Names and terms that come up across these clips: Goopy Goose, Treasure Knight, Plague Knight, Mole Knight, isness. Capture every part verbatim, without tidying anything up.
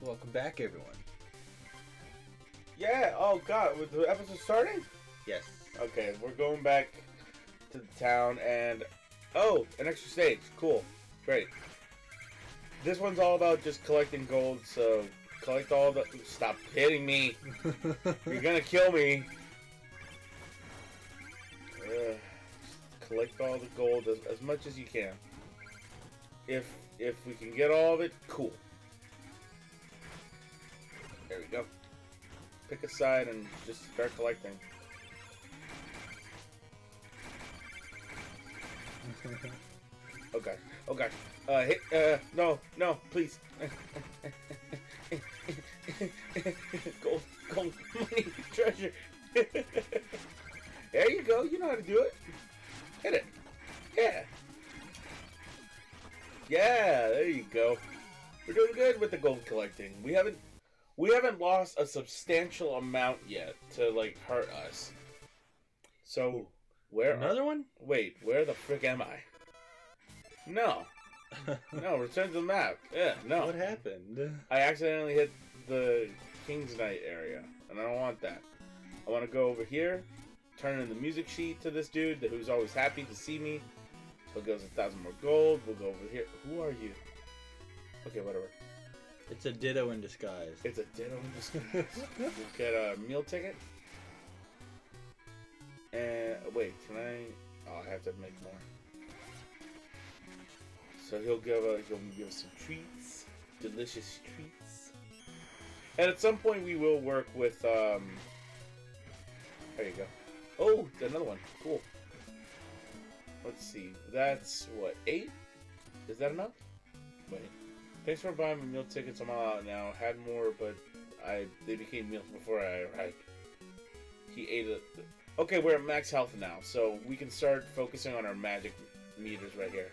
Welcome back, everyone. Yeah, oh god, was the episode starting? Yes. Okay, we're going back to the town and... Oh, an extra stage. Cool. Great. This one's all about just collecting gold, so collect all the... Stop hitting me! You're gonna kill me! Uh, collect all the gold as, as much as you can. If if we can get all of it, cool. There we go. Pick a side and just start collecting. Oh god! Oh god! Uh, hit! Uh, no! No! Please! Gold, gold, money, treasure! There you go! You know how to do it. Hit it! Yeah! Yeah! There you go. We're doing good with the gold collecting. We haven't, we haven't lost a substantial amount yet to like hurt us. So where? Another one? Wait, where the frick am I? No. No, return to the map. Yeah, no. What happened? I accidentally hit the King's Knight area, and I don't want that. I want to go over here, turn in the music sheet to this dude who's always happy to see me. He'll give us a thousand more gold. We'll go over here. Who are you? Okay, whatever. It's a ditto in disguise. It's a ditto in disguise. We'll get a meal ticket. And, wait, can I... Oh, I have to make more. So he'll give, a, he'll give us some treats, delicious treats. And at some point we will work with, um, there you go. Oh, another one, cool. Let's see, that's what, eight? Is that enough? Wait, thanks for buying me meal tickets, I'm all out now. Had more, but I they became meals before I arrived. He ate it. Okay, we're at max health now, so we can start focusing on our magic meters right here.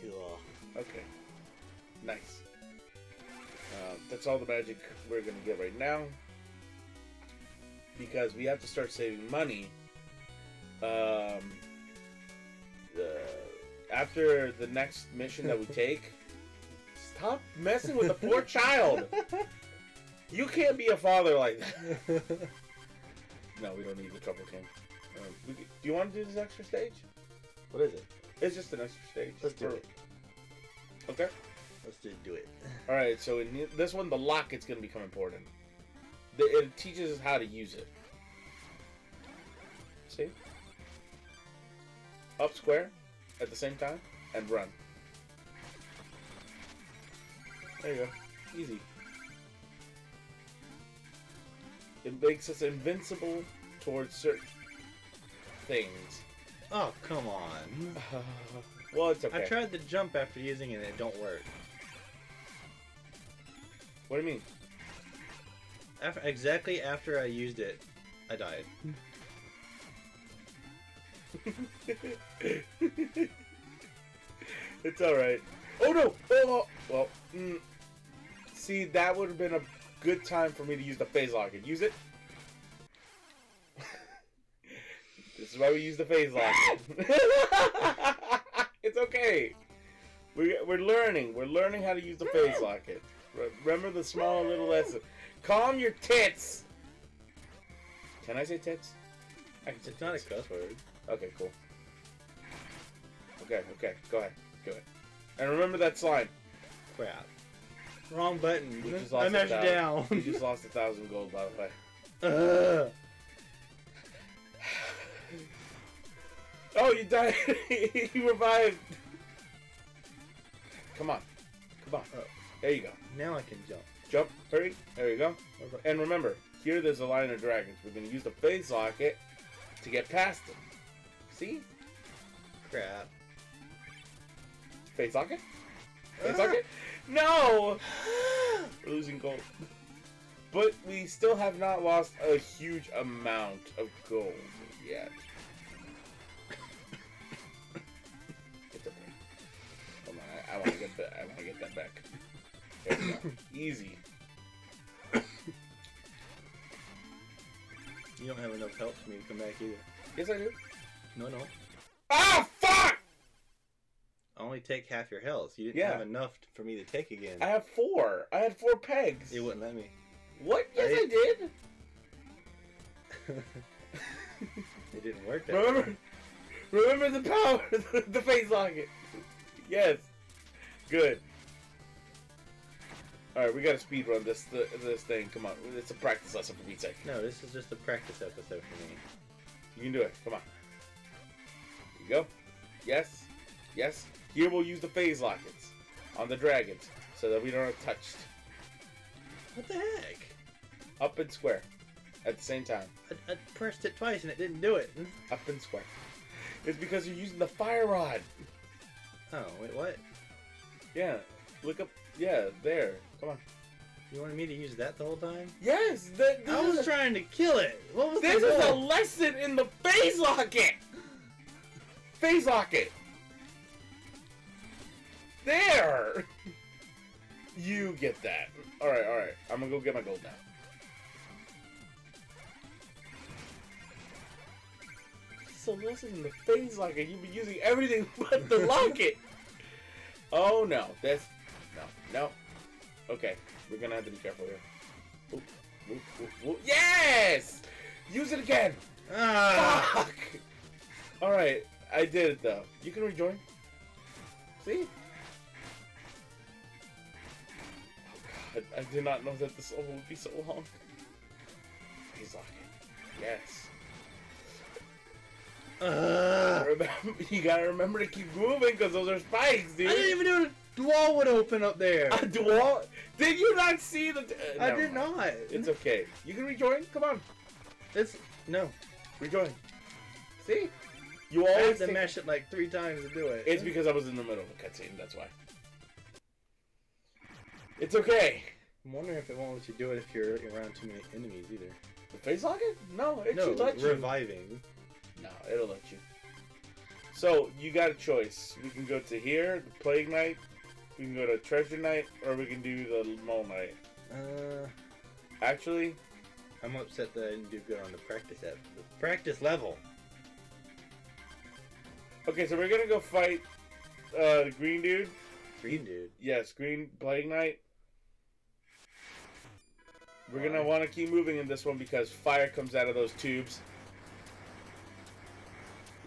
Cool. Okay. Nice. Uh, that's all the magic we're going to get right now. Because we have to start saving money. Um, the, after the next mission that we take... Stop messing with the poor child! You can't be a father like that. No, we don't need the trouble king. Um, we, do you want to do this extra stage? What is it? It's just an extra stage. Let's do or... it. Okay. Let's just do it. All right. So in this one, the locket's going to become important. It teaches us how to use it. See? Up square at the same time and run. There you go. Easy. It makes us invincible towards certain things. Oh, come on. Uh, well, it's okay. I tried to jump after using it and it don't work. What do you mean? After, exactly after I used it, I died. It's alright. Oh no! Oh, well, mm, see, that would have been a good time for me to use the phase lock and use it. This is why we use the phase lock. It's okay. We're, we're learning. We're learning how to use the phase locket. Remember the small little lesson. Calm your tits. Can I say tits? I can say it's not a cuss word. Okay, cool. Okay, okay. Go ahead. Go ahead. And remember that slime. Crap. Wrong button. We just lost I measured down. We just lost a thousand gold, by the way. Ugh. Oh, you died! You revived! Come on. Come on. Oh. There you go. Now I can jump. Jump. Hurry. There you go. Okay. And remember, here there's a line of dragons. We're going to use the phase locket to get past them. See? Crap. Phase locket? Phase ah. locket? No! We're losing gold. But we still have not lost a huge amount of gold yet. I want to get that. I want to get that back. There we go. Easy. You don't have enough help for me to come back either. Yes, I do. No, no. Ah, fuck! I only take half your health. You didn't yeah. have enough for me to take again. I have four. I had four pegs. It wouldn't let me. What? Yes, I, I did. It didn't work that Remember, way. Remember the power, the face locket. Yes. Good. All right, we gotta speed run this the, this thing. Come on, it's a practice lesson for me. Sake. No, this is just a practice episode for me. You can do it. Come on. There you go. Yes. Yes. Here we'll use the phase lockets on the dragons so that we don't have touched. What the heck? Up and square at the same time. I, I pressed it twice and it didn't do it. Up and square. It's because you're using the fire rod. Oh wait, what? Yeah. Look up. Yeah, there. Come on. You wanted me to use that the whole time? Yes! That, I was a... trying to kill it! What was This is a lesson in the phase locket! Phase locket! There! You get that. Alright, alright. I'm gonna go get my gold now. It's a lesson in the phase locket. You've been using everything but the locket! Oh no. That's... No, no. Okay, we're gonna have to be careful here. Oop, oop, oop, oop. Yes! Use it again! Ah. Fuck! Alright, I did it though. You can rejoin. See? Oh god, I did not know that this level would be so long. He's locking. Yes. Uh. Remember, you gotta remember to keep moving because those are spikes, dude. I didn't even do it. The wall would open up there. A wall? Did you not see the? T uh, I did mind. not. It's okay. You can rejoin. Come on. It's no. Rejoin. See? You always I have to take... mash it like three times to do it. It's because I was in the middle of a cutscene. That's why. It's okay. I'm wondering if it won't let you do it if you're around too many enemies either. The face locket? No, it no, should let you. Reviving. No, it'll let you. So you got a choice. We can go to here, the Plague Knight. We can go to Treasure Knight, or we can do the Mole Knight. Uh, Actually... I'm upset that I didn't do good on the practice app. The practice level! Okay, so we're gonna go fight uh, the green dude. Green dude? Yes, green Plague Knight. We're gonna want to keep moving in this one because fire comes out of those tubes.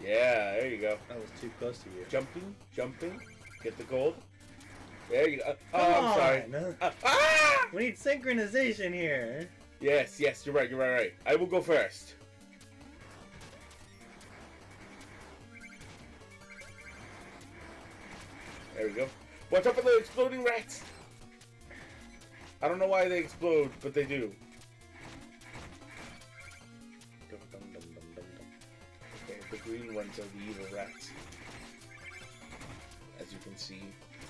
Yeah, there you go. That was too close to you. Jumping, jumping, get the gold. There you go. Oh, Come I'm sorry. No. Uh, ah! We need synchronization here. Yes, yes, you're right, you're right, right. I will go first. There we go. Watch out for the exploding rats. I don't know why they explode, but they do. Dum, dum, dum, dum, dum, dum. Okay, the green ones are the evil rats. As you can see.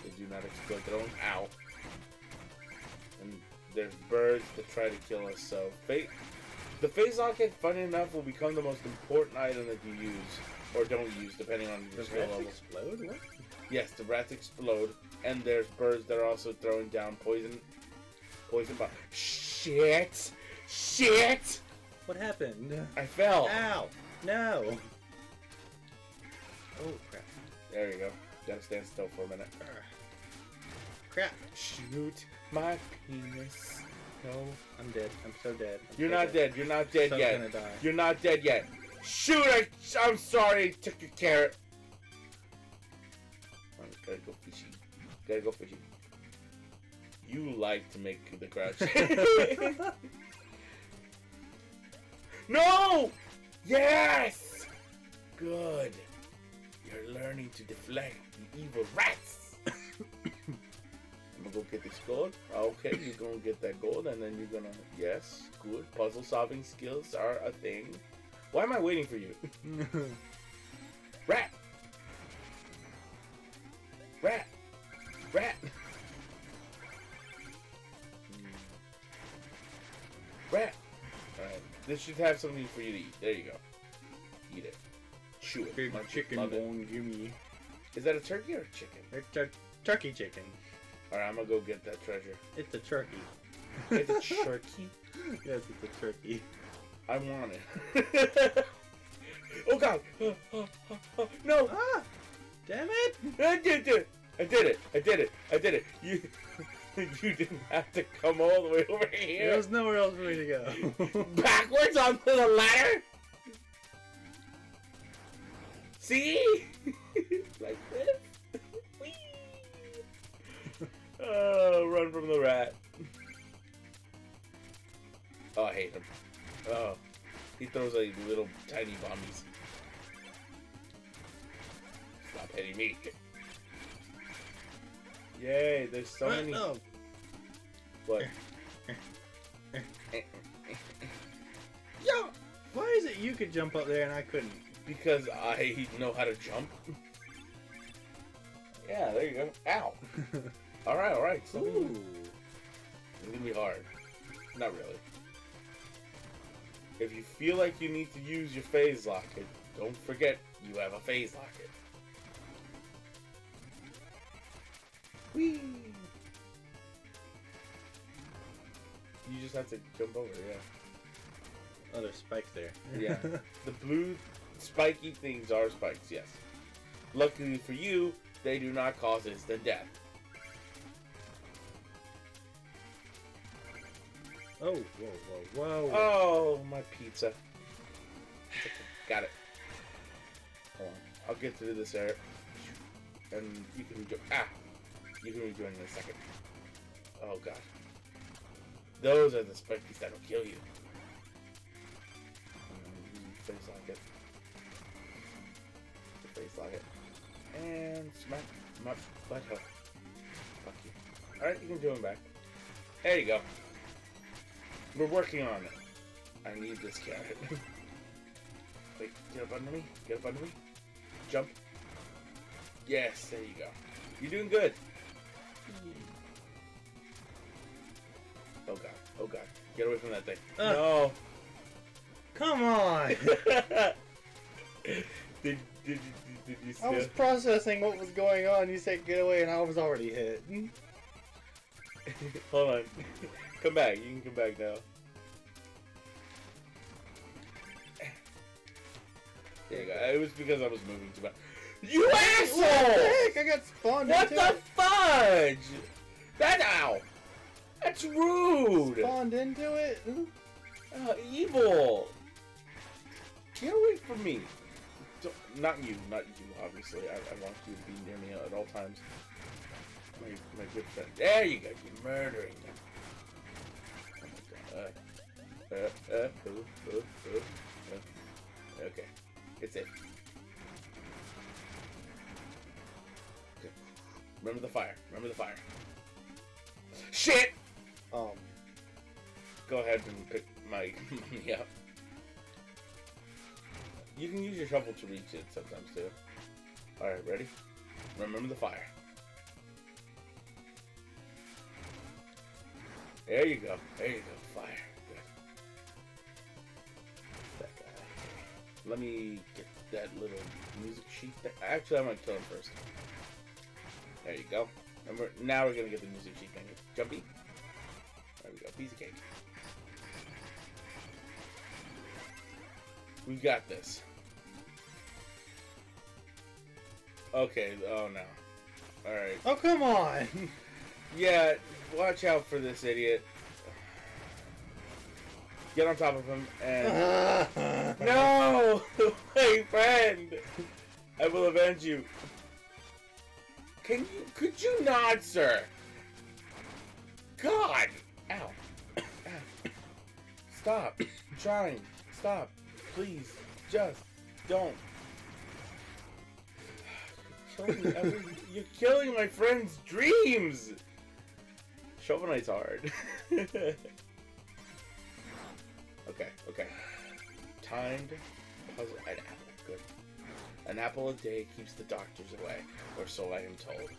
They do not explode their own out. And there's birds that try to kill us, so fate the phase locket, funny enough, will become the most important item that you use or don't use depending on your skill level. Explode? What? Yes, the rats explode and there's birds that are also throwing down poison poison bombs. Shit! Shit! What happened? I fell. Ow! No. Oh crap. There you go. Gotta stand still for a minute. Uh, crap. Shoot my penis. No. I'm dead. I'm so dead. I'm You're so not dead. dead. You're not dead so yet. I'm gonna die. You're not dead yet. Shoot! I, I'm sorry. I took your carrot. I'm gotta go fishy. Gotta go fishy. You like to make the crouch. No! Yes! Good. You're learning to deflect the evil rats! I'm gonna go get this gold. Okay, you're gonna get that gold and then you're gonna... Yes, good. Puzzle solving skills are a thing. Why am I waiting for you? Rat! Rat! Rat! Rat! Alright, this should have something for you to eat. There you go. Eat it. Chew it. Big chicken bone gimme. Is that a turkey or a chicken? It's a turkey chicken. Alright, I'm gonna go get that treasure. It's a turkey. It's a turkey? Yes, it's a turkey. I want it. Oh god! No! Ah! Damn it! I did it! I did it! I did it! I did it! You, you didn't have to come all the way over here. There was nowhere else for me to go. Backwards onto the ladder. See? Like this. Oh, run from the rat. Oh, I hate him. Oh, he throws like little tiny bombies. Stop hitting me. Yay, there's so many. No. What? Yo! Why is it you could jump up there and I couldn't? Because I know how to jump. Yeah, there you go. Ow! Alright, alright. It's gonna be hard. Not really. If you feel like you need to use your phase locket, don't forget you have a phase locket. Whee! You just have to jump over, yeah. Oh, there's spikes there. Yeah. The blue spiky things are spikes, yes. Luckily for you, they do not cause instant death. Oh, whoa, whoa, whoa. Oh, my pizza. Got it. Hold on. I'll get through this area. And you can rejoin. Ah! You can rejoin in a second. Oh, God. Those are the spikies that'll kill you. Face lock it. Face lock it. And smack my butthole. Fuck you. Alright, you can join back. There you go. We're working on it. I need this carrot. Wait, get up under me. Get up under me. Jump. Yes, there you go. You're doing good. Oh god. Oh god. Get away from that thing. Uh, no. Come on. did, did, did, did you still? I was processing what was going on. You said get away and I was already hit. Hold on. Come back. You can come back now. There you go. It was because I was moving too much. You asshole! What the heck? I got spawned into it. What the fudge? That ow! That's rude. Spawned into it. Uh, evil. Get away from me. Don't, not you. Not you. Obviously, I, I want you to be near me at all times. My, my good friend. There you go. You're murdering them. Oh my god. Uh, uh, uh, ooh, ooh, ooh, uh. Okay. It's it. Okay. Remember the fire. Remember the fire. Shit! Um. Go ahead and pick my money up. You can use your shovel to reach it sometimes too. Alright, ready? Remember the fire. There you go. There you go. Fire. Good. That guy. Let me get that little music sheet. There. Actually, I'm gonna kill him first. There you go. And we're, now we're gonna get the music sheet thing. Jumpy. There we go. Piece of cake. We've got this. Okay. Oh no. All right. Oh come on. Yeah. Watch out for this idiot. Get on top of him and... No! My friend! I will avenge you. Can you... Could you not, sir? God! Ow. Ow. Stop. Trying. Stop. Please. Just. Don't. You're killing every... You're killing my friend's dreams! Shovel Knight's hard. Okay, okay. Timed puzzle. An apple. Good. An apple a day keeps the doctors away, or so I am told.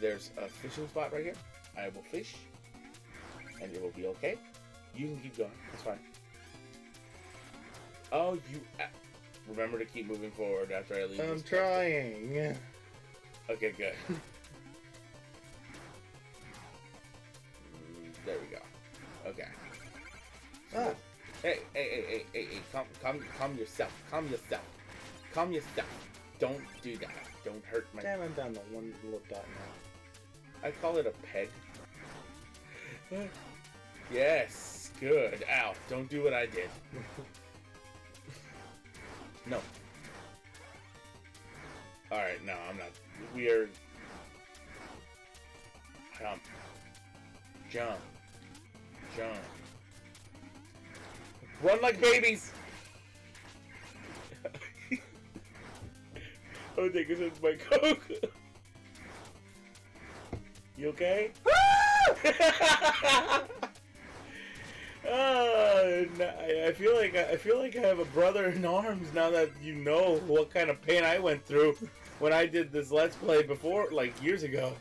There's a fishing spot right here. I will fish, and it will be okay. You can keep going. That's fine. Oh, you... Remember to keep moving forward after I leave I'm this trying. Party. Okay, good. There we go. Okay. Ah. Hey, hey, hey, hey, hey, hey, calm, calm, calm yourself. Calm yourself. Calm yourself. Don't do that. Don't hurt my... Damn, I'm down to one little dot now. I call it a peg. Yes! Good. Ow. Don't do what I did. No. Alright, no, I'm not. We are... Jump. Jump. Jump. Run like babies! Oh, thank you, that's my Coke. You okay? Oh, I feel like I feel like I have a brother in arms now that you know what kind of pain I went through when I did this Let's Play before, like years ago.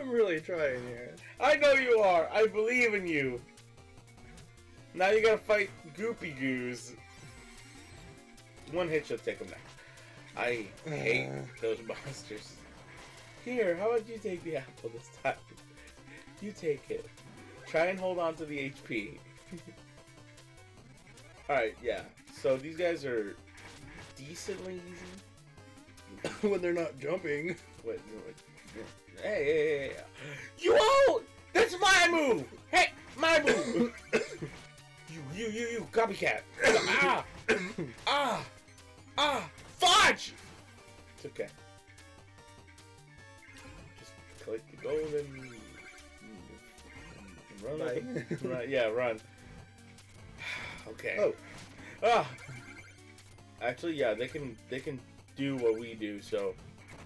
I'm really trying here. I know you are. I believe in you. Now you gotta fight Goopy Goose. One hit, she'll take him down. I hate those monsters. Here, how about you take the apple this time? You take it. Try and hold on to the H P. Alright, yeah. So these guys are decently easy. When they're not jumping. Wait, no, wait. Hey, hey, hey, hey. You won't! That's my move! Hey, my move! you, you, you, you, copycat! Ah! Ah! Ah! Fudge! It's okay. Just click the gold and... and run like... Run, yeah, run. Okay. Oh. Ah. Actually, yeah, they can they can do what we do, so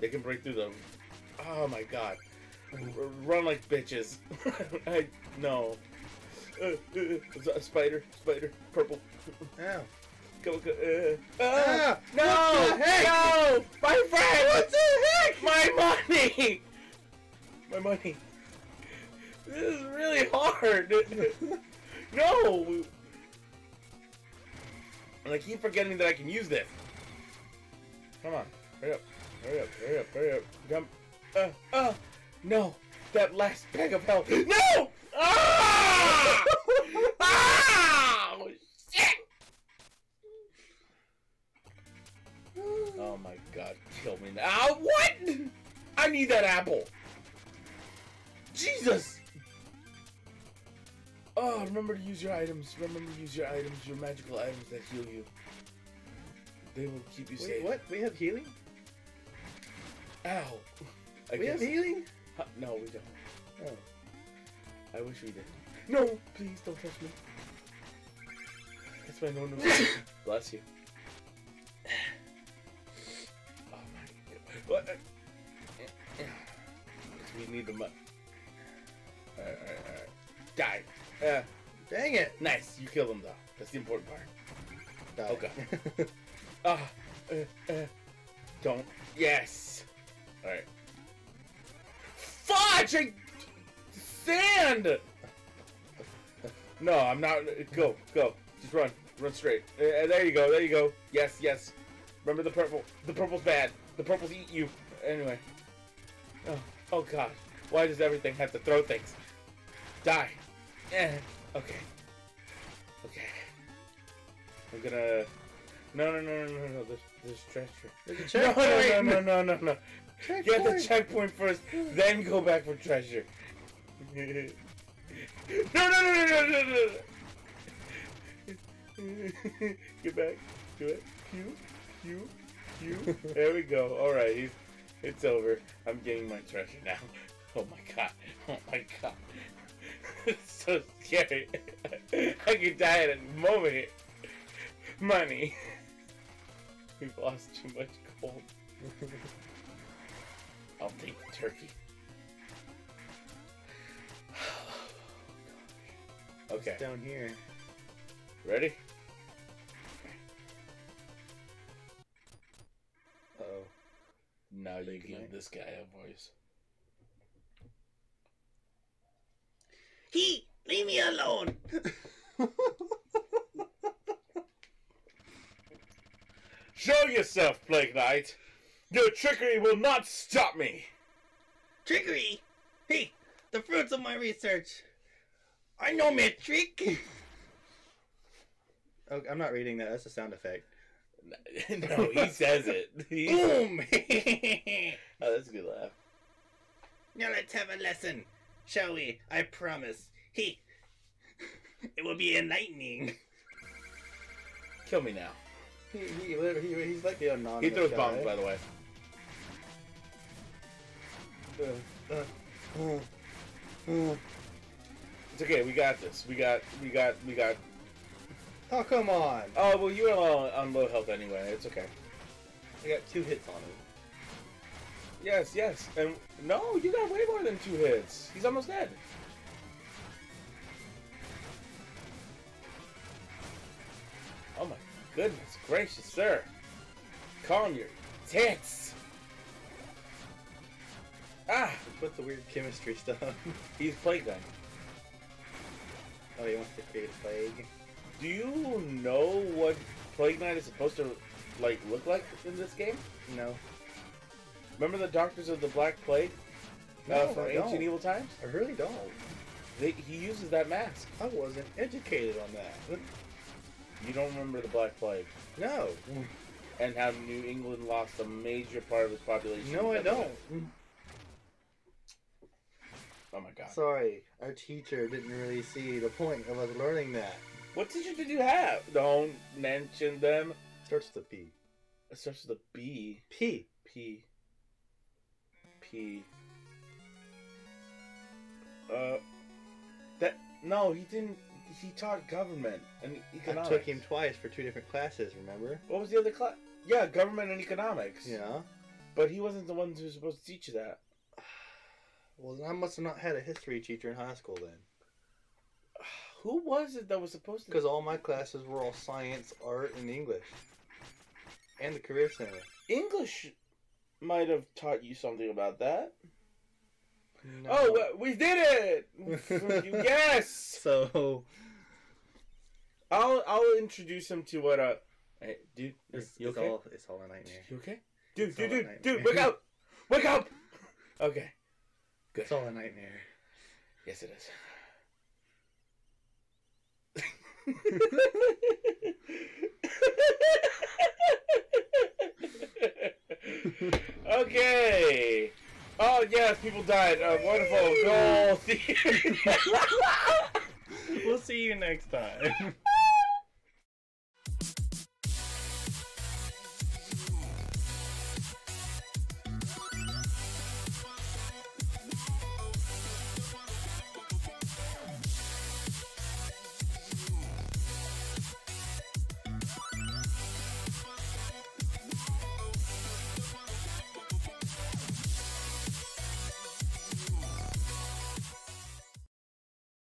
they can break through them. Oh my god. R run like bitches. I no. Uh, uh, spider, spider, purple. Ow. Go, go, uh, uh, ah, no! What the heck? No! My friend! What the heck? My money! My money. This is really hard. No! And I keep forgetting that I can use this. Come on. Hurry up. Hurry up. Hurry up. Hurry up. Jump. Uh, uh, no! That last peg of hell. No! Ah! Ah! Shit! Oh my god, kill me now. Ah, what? I need that apple. Jesus! Oh, remember to use your items. Remember to use your items, your magical items that heal you. They will keep you Wait, safe. What? We have healing? Ow. I we guess. have healing? Huh? No, we don't. Oh. I wish we did. No, please don't touch me. That's why no one knows. Bless you. What? We need the money. Alright, alright, alright. Die. Uh, Dang it. Nice. You killed him, though. That's the important part. Die. Okay. Ah. uh, uh, uh, don't. Yes. Alright. Fudge! I... Sand! No, I'm not. Go. Go. Just run. Run straight. Uh, there you go. There you go. Yes, yes. Remember the purple. The purple's bad. The purples eat you. Anyway. Oh, oh god. Why does everything have to throw things? Die. Eh. Okay. Okay. I'm gonna... No, no, no, no, no, no. There's, there's treasure. There's a checkpoint. No, no, no, no, no, no. Checkpoint. Get the checkpoint first, then go back for treasure. No, no, no, no, no, no, no. Get back. Do it. Q. Q. You? There we go. Alright, he's, it's over. I'm getting my treasure now. Oh my god. Oh my god. It's so scary. I could die at a moment. Money. We've lost too much gold. I'll take the turkey. Okay. It's down here. Ready? Now you give this guy a voice. He! Leave me alone! Show yourself, Plague Knight! Your trickery will not stop me! Trickery? Hey! The fruits of my research! I know my trick! Okay, I'm not reading that. That's a sound effect. No, he says it. He Boom! Says... Oh, that's a good laugh. Now let's have a lesson, shall we? I promise. He... It will be enlightening. Kill me now. He, he, he, he's like the anonymous He throws guy, bombs, right? by the way. Uh, uh, uh, uh. It's okay, we got this. We got, we got, we got... Oh, come on! Oh, well, you were all on low health anyway. It's okay. I got two hits on him. Yes, yes. And no, you got way more than two hits. He's almost dead. Oh my goodness gracious, sir. Calm your tits. Ah! What's the weird chemistry stuff? He's Plague Knight. Oh, he wants to create a plague. Do you know what Plague Knight is supposed to, like, look like in this game? No. Remember the Doctors of the Black Plague? No, uh, from I ancient don't. evil times? I really don't. They, he uses that mask. I wasn't educated on that. You don't remember the Black Plague? No. And how New England lost a major part of its population? No, I don't. Oh my god. Sorry, our teacher didn't really see the point of us learning that. What teacher did you have? Don't mention them. Starts with a B. It starts with a B. P. P. P. Uh. That. No, he didn't. He taught government and economics. I took him twice for two different classes, remember? What was the other class? Yeah, government and economics. Yeah. But he wasn't the one who was supposed to teach you that. Well, then I must have not had a history teacher in high school then. Who was it that was supposed to? Because all my classes were all science, art, and English. And the Career Center. English might have taught you something about that. No. Oh, we did it! You guess! So... I'll I'll introduce him to what a... Hey, dude, it's, you it's okay? All, it's all a nightmare. You okay? Dude, it's dude, dude, dude, wake up! Wake up! Okay. Good. It's all a nightmare. Yes, it is. Okay. Oh yes, people died. Uh, wonderful goal. We'll see you next time.